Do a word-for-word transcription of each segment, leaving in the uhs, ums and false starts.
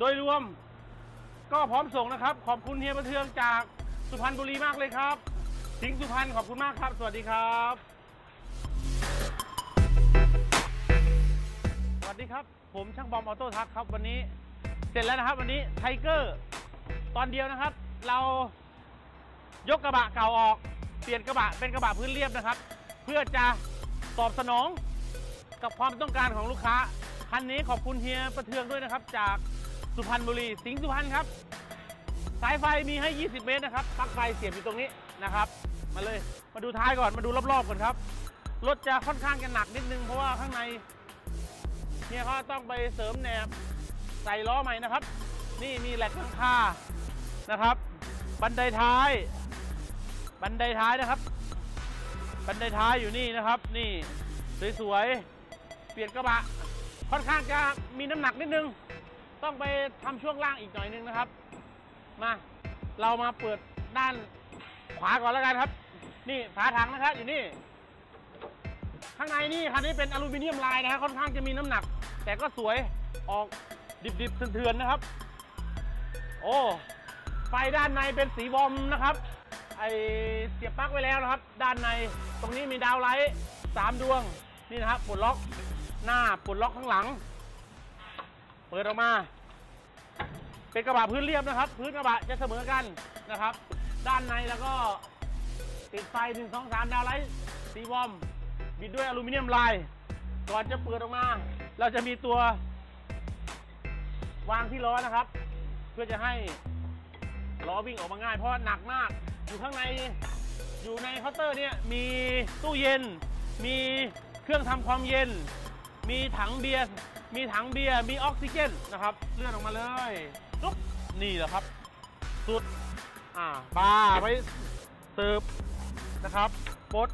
โดยรวมก็พร้อมส่งนะครับขอบคุณเฮียประเทืองจากสุพรรณบุรีมากเลยครับสิงห์สุพรรณขอบคุณมากครับสวัสดีครับสวัสดีครับผมช่างบอมออโต้ทักครับวันนี้เสร็จแล้วนะครับวันนี้ไทเกอร์ตอนเดียวนะครับเรายกกระบะเก่าออกเปลี่ยนกระบะเป็นกระบะพื้นเรียบนะครับเพื่อจะตอบสนองกับความต้องการของลูกค้าคันนี้ขอบคุณเฮียประเทืองด้วยนะครับจากสุพรรณบุรีสิงห์สุพรรณครับสายไฟมีให้ยี่สิบเมตรนะครับปลั๊กไฟเสียบอยู่ตรงนี้นะครับมาเลยมาดูท้ายก่อนมาดูรอบๆก่อนครับรถจะค่อนข้างจะหนักนิดนึงเพราะว่าข้างในเนี่ยเขาต้องไปเสริมแหนบใส่ล้อใหม่นะครับนี่มีแหลกหลังคานะครับบันไดท้ายบันไดท้ายนะครับบันไดท้ายอยู่นี่นะครับนี่สวยๆเปลี่ยนกระบะค่อนข้างจะมีน้ำหนักนิดนึงต้องไปทำช่วงล่างอีกหน่อยนึงนะครับมาเรามาเปิดด้านขวาก่อนแล้วกันครับนี่ฝาถังนะครับอยู่นี่ข้างในนี่คันนี้เป็นอลูมิเนียมลายนะครับค่อนข้างจะมีน้ำหนักแต่ก็สวยออกดิบๆเถื่อนๆนะครับโอ้ไฟด้านในเป็นสีบอมนะครับไอเสียบปลั๊กไว้แล้วนะครับด้านในตรงนี้มีดาวไลท์สามดวงนี่นะครับปลดล็อกหน้าปลดล็อกข้างหลังเปิดออกมาเป็นกระบะพื้นเรียบนะครับพื้นกระบะจะเสมอกันนะครับด้านในแล้วก็ติดไฟหนึ่งสองสามดาวไลท์สีบอมบิดด้วยอลูมิเนียมลายก่อนจะเปิดออกมาเราจะมีตัววางที่ล้อนะครับเพื่อจะให้ล้อวิ่งออกมาง่ายเพราะหนักมากอยู่ข้างในอยู่ในเคาน์เตอร์เนี่ยมีตู้เย็นมีเครื่องทำความเย็นมีถังเบียร์มีถังเบียร์มีออกซิเจนนะครับเลื่อนออกมาเลยลุกนี่แหละครับสุดอ่าบาร์ไว้เสิร์ฟนะครับปด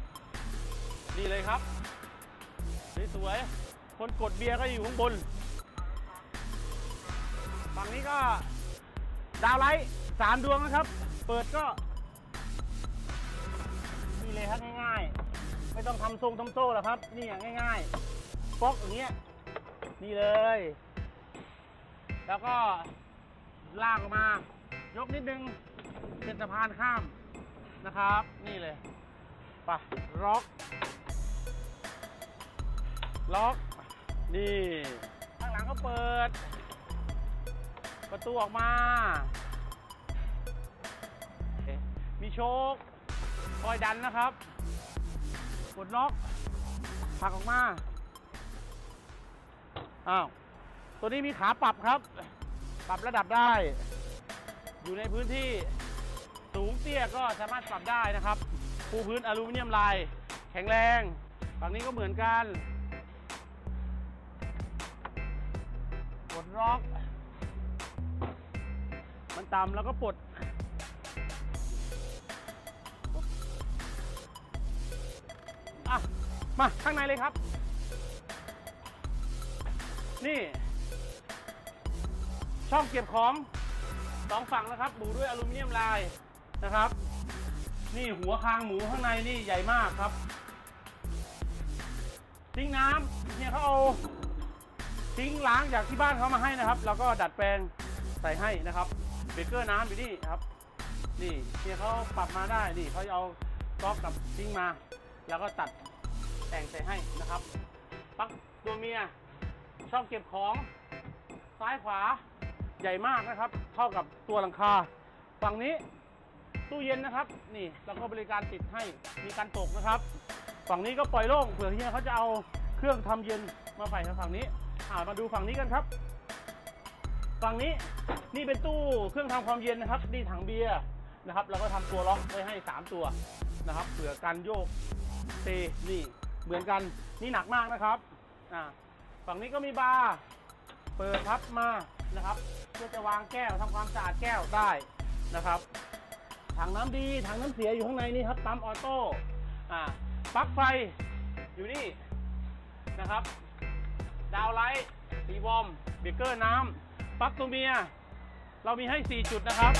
นี่เลยครับสวยๆคนกดเบียร์ก็อยู่ข้างบนฝั่งนี้ก็ดาวไลท์สามดวงนะครับเปิดก็นี่เลยครับง่ายๆไม่ต้องทำทรงทำโซ่หรอกครับนี่อย่างง่ายๆป๊อกอย่างเงี้ยนี่เลยแล้วก็ลากออกมายกนิดนึงเป็นสะพานข้ามนะครับนี่เลยป่ะล็อกล็อกนี่ข้างหลังก็เปิดประตูออกมามีโชคคอยดันนะครับกดล็อกผักออกมาอ้าวตัวนี้มีขาปรับครับปรับระดับได้อยู่ในพื้นที่สูงเตี้ยก็สามารถปรับได้นะครับปูพื้นอลูมิเนียมลายแข็งแรงฝั่งนี้ก็เหมือนกันกดล็อกมันต่ำแล้วก็ปลดมาข้างในเลยครับนี่ช่องเก็บของสองฝั่งนะครับบูด้วยอลูมิเนียมลายนะครับนี่หัวคางหมูข้างในนี่ใหญ่มากครับทิ้งน้ำเนี่ยเขาเอาทิ้งล้างจากที่บ้านเขามาให้นะครับแล้วก็ดัดแปลงใส่ให้นะครับเบรกเกอร์น้ำอยู่นี่ครับนี่เนี่ยเขาปรับมาได้นี่เขาเอาก๊อกกับทิ้งมาแล้วก็ตัดแต่งใส่ให้นะครับปลั๊กตัวเมียช่องเก็บของซ้ายขวาใหญ่มากนะครับเท่ากับตัวหลังคาฝั่งนี้ตู้เย็นนะครับนี่แล้วก็บริการติดให้มีการตกนะครับฝั่งนี้ก็ปล่อยโล่งเผื่อเฮียเขาจะเอาเครื่องทำเย็นมาใส่ทางฝั่งนี้อ่ามาดูฝั่งนี้กันครับฝั่งนี้นี่เป็นตู้เครื่องทำความเย็นนะครับนี่ถังเบียร์นะครับแล้วก็ทำตัวล็อกไว้ให้สามตัวนะครับเผื่อการโยกเซนี่เหมือนกันนี่หนักมากนะครับฝั่งนี้ก็มีบาร์เปิดทับมานะครับเพื่อจะวางแก้วทำความสะอาดแก้วได้นะครับถังน้ำดีถังน้ำเสียอยู่ข้างในนี่ครับปั๊มออโต้ปลั๊กไฟอยู่นี่นะครับดาวไลท์สีวอมเบรกเกอร์น้ำปลั๊กตัวเมียเรามีให้สี่จุดนะครับ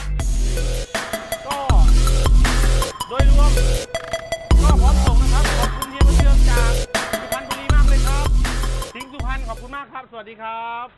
ก็โดยรวมก็พร้อมส่งนะครับขอบคุณเฮียประเทืองจากสุพรรณบุรีมากเลยครับสิงห์สุพรรณขอบคุณมากครับสวัสดีครับ